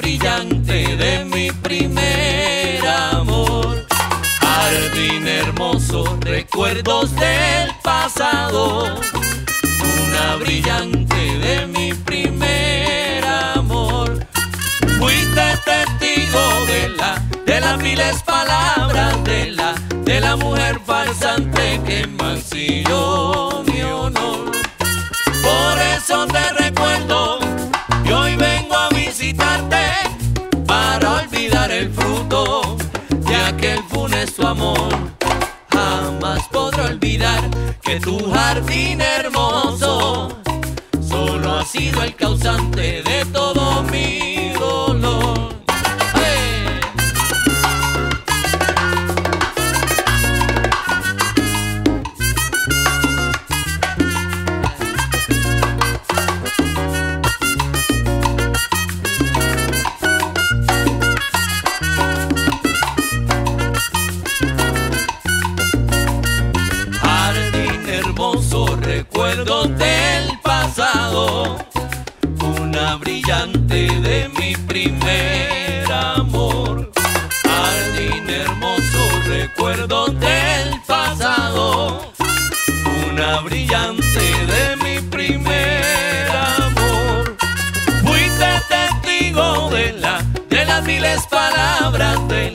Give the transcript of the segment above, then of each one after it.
Brillante de mi primer amor, jardín hermoso, recuerdos del pasado, luna brillante de mi primer amor. Fuiste testigo de las viles palabras de la mujer farsante que mancilló mi honor. Por eso te recuerdo y hoy vengo a visitarte para olvidar el fruto de aquel funesto amor. Jamás podré olvidar que tu jardín hermoso solo ha sido el causante de todo mi dolor. Recuerdos del pasado, una brillante de mi primer amor. Jardín hermoso, recuerdos del pasado, una brillante de mi primer amor. Fuiste testigo de las viles palabras de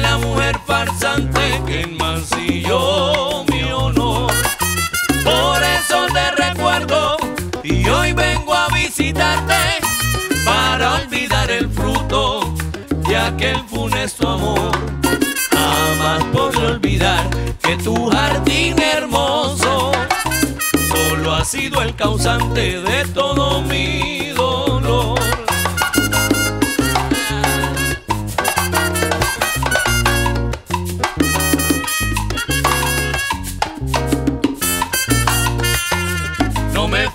la mujer farsante que enmancilló mi honor. Por eso te recuerdo y hoy vengo a visitarte para olvidar el fruto de aquel funesto amor. Jamás podré olvidar que tu jardín hermoso solo ha sido el causante de todo mi dolor. No me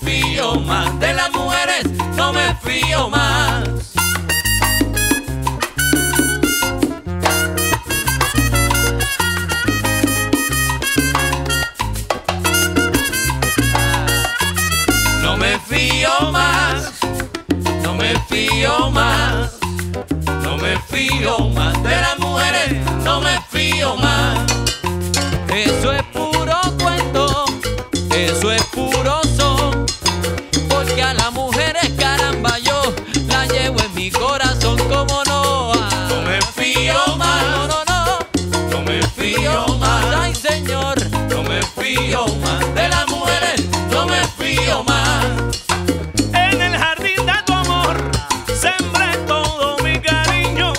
fío más de las mujeres, no me fío más. No me fío más, no me fío más, no me fío más de las mujeres, no me fío más. Eso es puro cuento. Eso es puro son, porque a las mujeres, caramba, yo la llevo en mi corazón como no. No me fío más, no, no, no, no me fío más, ay señor, no me fío más de las mujeres, no me fío más. En el jardín de tu amor sembré todo mi cariño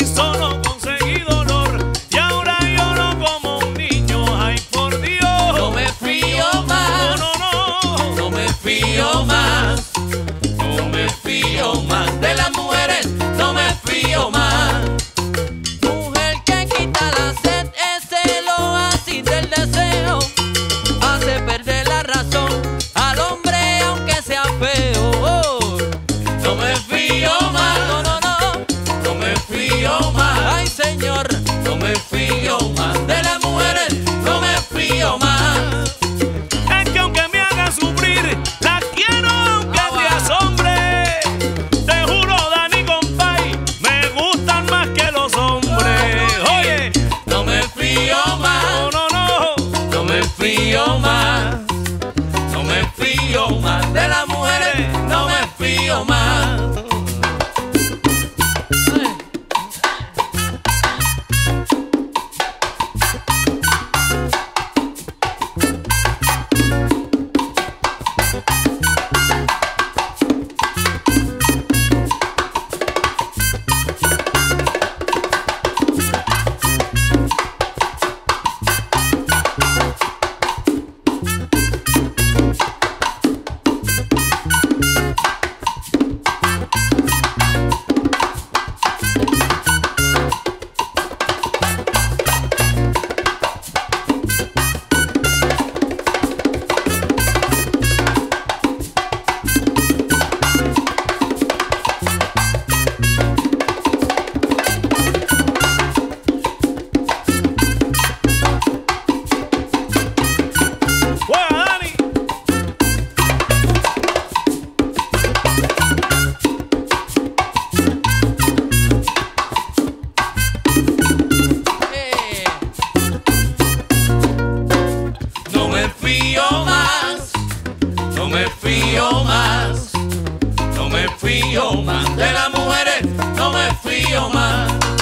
y solo conseguí dolor y ahora lloro como un niño, ay por Dios. No me fío más. No me fío más, no me fío más de las mujeres, no me fío más. Mujer que quita la sed, es el oasis del deseo, hace perder la razón al hombre aunque sea feo. Oh. No me fío más, no, no, no, no me fío más, ay señor, no me fío más de las mujeres, no me fío más. Que aunque me haga sufrir, la quiero. fío más, no me fío más de las mujeres, no me fío más.